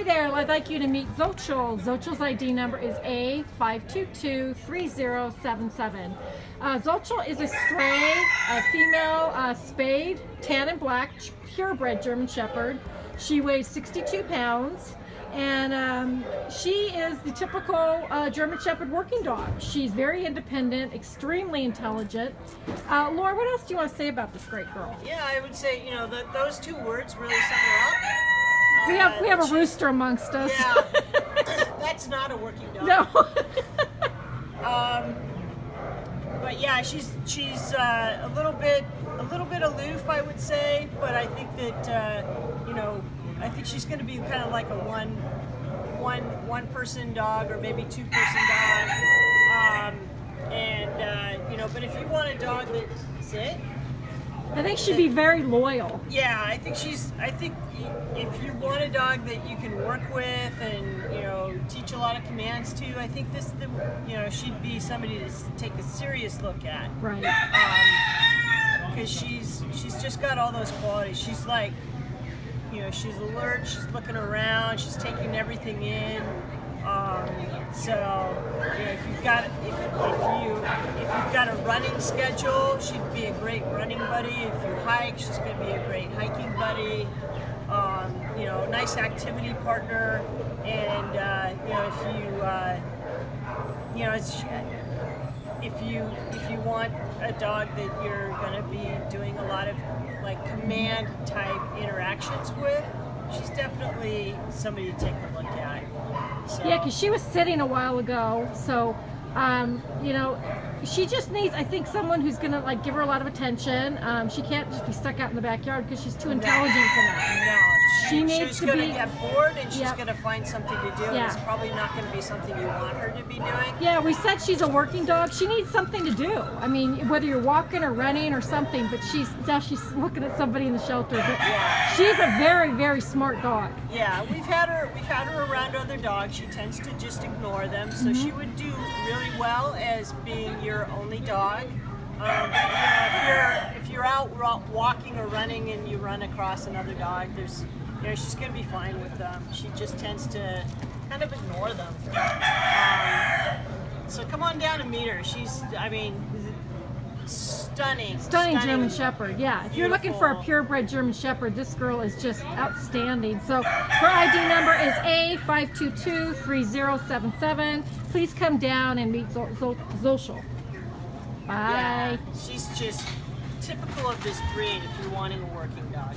Hi there, I'd like you to meet Xochitl. Xochitl's ID number is A5223077. Xochitl is a stray, a female spayed, tan and black, purebred German Shepherd. She weighs 62 pounds. And she is the typical German Shepherd working dog. She's very independent, extremely intelligent. Laura, what else do you want to say about this great girl? Yeah, I would say, you know, that those two words really sum her up. We have a rooster amongst us. Yeah, that's not a working dog. No. But yeah, she's a little bit aloof, I would say. But I think that you know, I think she's going to be kind of like a one person dog, or maybe two-person dog. You know, but if you want a dog that's it, I think she'd be very loyal. Yeah, I think if you want a dog that you can work with and, you know, teach a lot of commands to, I think you know, she'd be somebody to take a serious look at. Right. Because she's just got all those qualities. She's like, you know, she's alert, she's looking around, she's taking everything in. So, you know, if you've got a running schedule, she'd be a great running buddy. If you hike, she's going to be a great hiking buddy. You know, nice activity partner. And you know, if you want a dog that you're going to be doing a lot of like command type interactions with, she's definitely somebody to take a look at. So. Yeah, because she was sitting a while ago, so you know, she just needs, I think, someone who's gonna like give her a lot of attention. She can't just be stuck out in the backyard because she's too intelligent for that. No, she's gonna get bored, and she's gonna find something to do. Yeah. And it's probably not gonna be something you want her to be doing. Yeah, we said she's a working dog. She needs something to do. I mean, whether you're walking or running or something, but she's looking at somebody in the shelter. But yeah. She's a very, very smart dog. Yeah, we've had her around other dogs. She tends to just ignore them, so she would do really well as being your only dog. If you're out walking or running and you run across another dog, she's going to be fine with them. She just tends to kind of ignore them. So come on down and meet her. She's, I mean, stunning German Shepherd. Yeah, if you're looking for a purebred German Shepherd, this girl is just outstanding. So her ID number is A5223077. Please come down and meet Xochitl. Bye. Yeah, she's just typical of this breed if you're wanting a working dog.